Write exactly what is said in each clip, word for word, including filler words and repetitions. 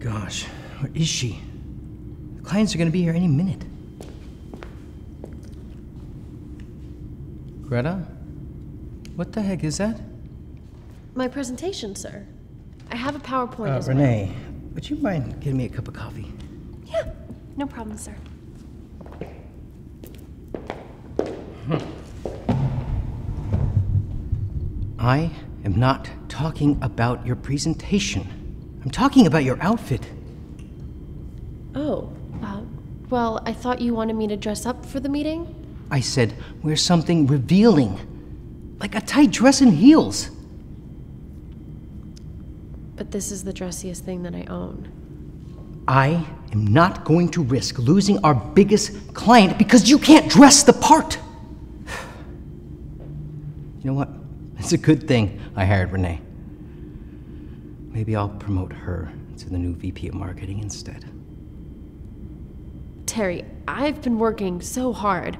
Gosh, where is she? The clients are gonna be here any minute. Greta? What the heck is that? My presentation, sir. I have a PowerPoint uh, as well. Renee, would you mind getting me a cup of coffee? Yeah, no problem, sir. I am not talking about your presentation. I'm talking about your outfit. Oh, uh, well, I thought you wanted me to dress up for the meeting. I said, wear something revealing, like a tight dress and heels. But this is the dressiest thing that I own. I am not going to risk losing our biggest client because you can't dress the part. You know what? It's a good thing I hired Renee. Maybe I'll promote her to the new V P of marketing instead. Terry, I've been working so hard.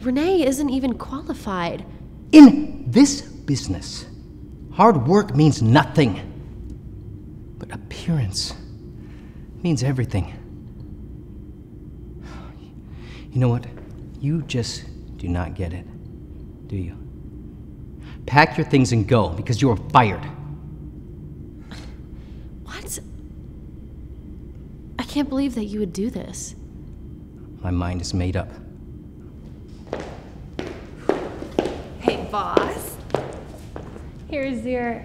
Renee isn't even qualified. In this business, hard work means nothing. But appearance means everything. You know what? You just do not get it, do you? Pack your things and go, because you are fired. What? I can't believe that you would do this. My mind is made up. Hey, boss. Here's your...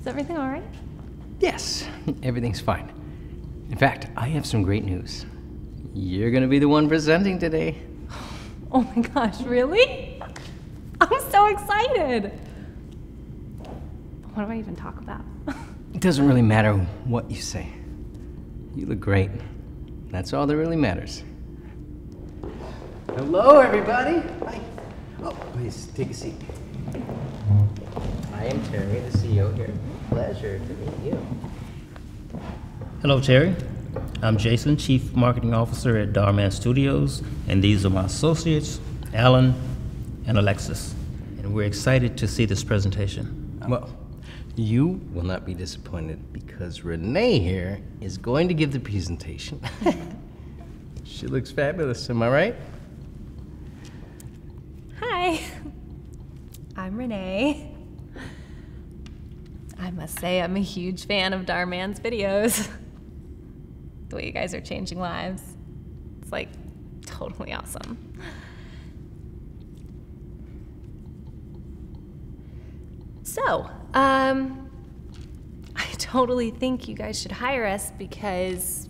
Is everything all right? Yes, everything's fine. In fact, I have some great news. You're gonna be the one presenting today. Oh my gosh, really? I'm so excited! But what do I even talk about? It doesn't really matter what you say. You look great. That's all that really matters. Hello, everybody! Hi. Oh, please, take a seat. I am Terry, the C E O here. Pleasure to meet you. Hello, Terry. I'm Jason, Chief Marketing Officer at Dhar Mann Studios, and these are my associates, Alan, and Alexis, and we're excited to see this presentation. Well, you will not be disappointed because Renee here is going to give the presentation. She looks fabulous, am I right? Hi, I'm Renee. I must say I'm a huge fan of Dhar Mann's videos. The way you guys are changing lives, it's like totally awesome. So, um, I totally think you guys should hire us because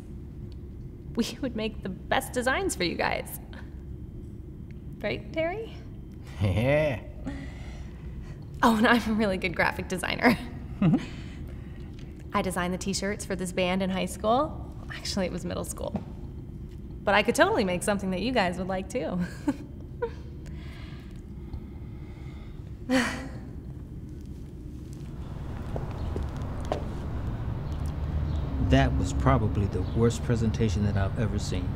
we would make the best designs for you guys. Right, Terry? Yeah. Oh, and I'm a really good graphic designer. I designed the t-shirts for this band in high school. Actually, it was middle school. But I could totally make something that you guys would like, too. That was probably the worst presentation that I've ever seen.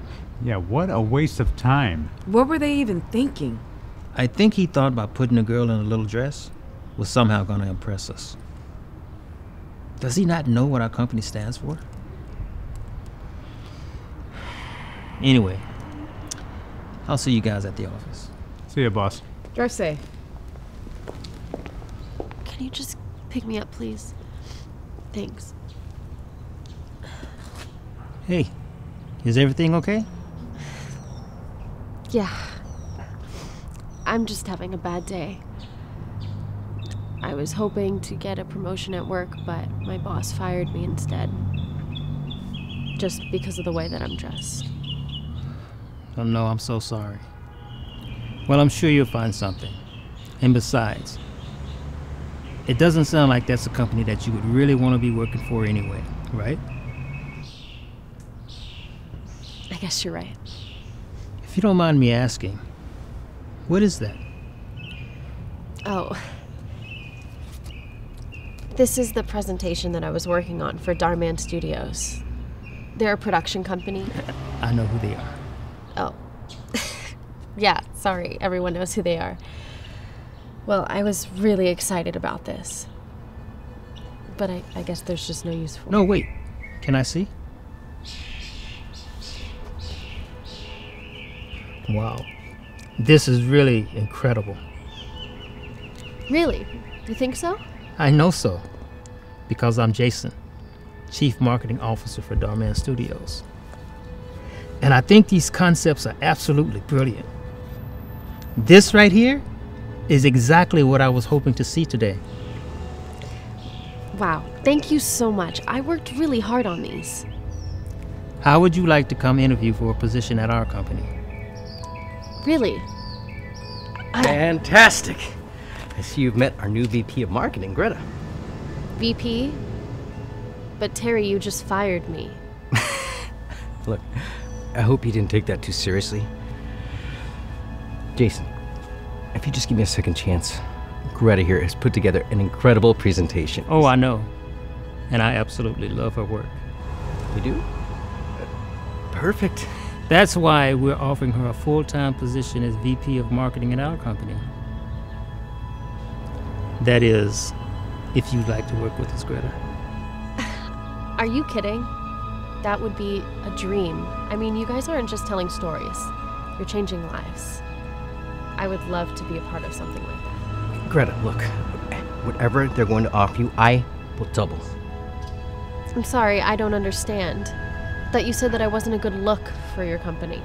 Yeah, what a waste of time. What were they even thinking? I think he thought by putting a girl in a little dress was somehow gonna impress us. Does he not know what our company stands for? Anyway, I'll see you guys at the office. See ya, boss. Drive safe. Can you just pick me up, please? Thanks. Hey, is everything okay? Yeah. I'm just having a bad day. I was hoping to get a promotion at work, but my boss fired me instead. Just because of the way that I'm dressed. Oh no, I'm so sorry. Well, I'm sure you'll find something. And besides, it doesn't sound like that's a company that you would really want to be working for anyway, right? I guess you're right. If you don't mind me asking, what is that? Oh. This is the presentation that I was working on for Dhar Mann Studios. They're a production company. I know who they are. Oh. Yeah, sorry. Everyone knows who they are. Well, I was really excited about this. But I, I guess there's just no use for it. No, wait. Can I see? Wow. This is really incredible. Really? You think so? I know so. Because I'm Jason, Chief Marketing Officer for Dhar Mann Studios. And I think these concepts are absolutely brilliant. This right here is exactly what I was hoping to see today. Wow, thank you so much. I worked really hard on these. How would you like to come interview for a position at our company? Really? I... Fantastic! I see you've met our new V P of Marketing, Greta. V P? But Terry, you just fired me. Look, I hope you didn't take that too seriously. Jason, if you just give me a second chance, Greta here has put together an incredible presentation. Oh, I know. And I absolutely love her work. You do? Perfect. That's why we're offering her a full-time position as V P of Marketing at our company. That is, if you'd like to work with us, Greta. Are you kidding? That would be a dream. I mean, you guys aren't just telling stories. You're changing lives. I would love to be a part of something like that. Greta, look, whatever they're going to offer you, I will double. I'm sorry, I don't understand. That you said that I wasn't a good look for your company.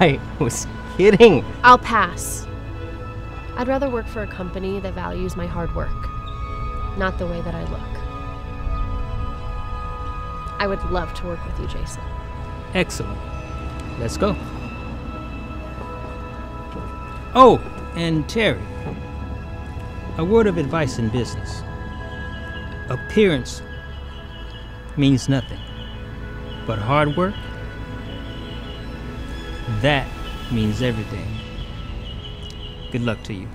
I was kidding. I'll pass. I'd rather work for a company that values my hard work, not the way that I look. I would love to work with you, Jason. Excellent. Let's go. Oh, and Terry, a word of advice in business. Appearance means nothing. But hard work, that means everything. Good luck to you.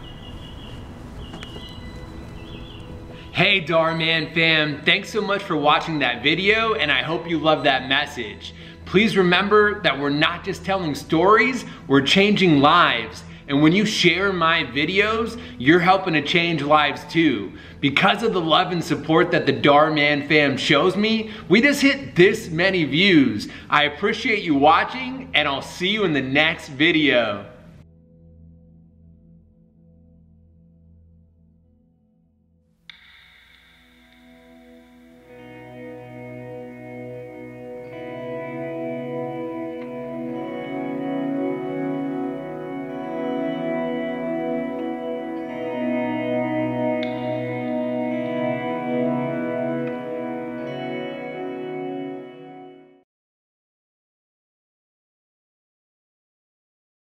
Hey Dhar Mann fam, thanks so much for watching that video and I hope you loved that message. Please remember that we're not just telling stories, we're changing lives. And when you share my videos, you're helping to change lives too. Because of the love and support that the Dhar Mann fam shows me, we just hit this many views. I appreciate you watching and I'll see you in the next video.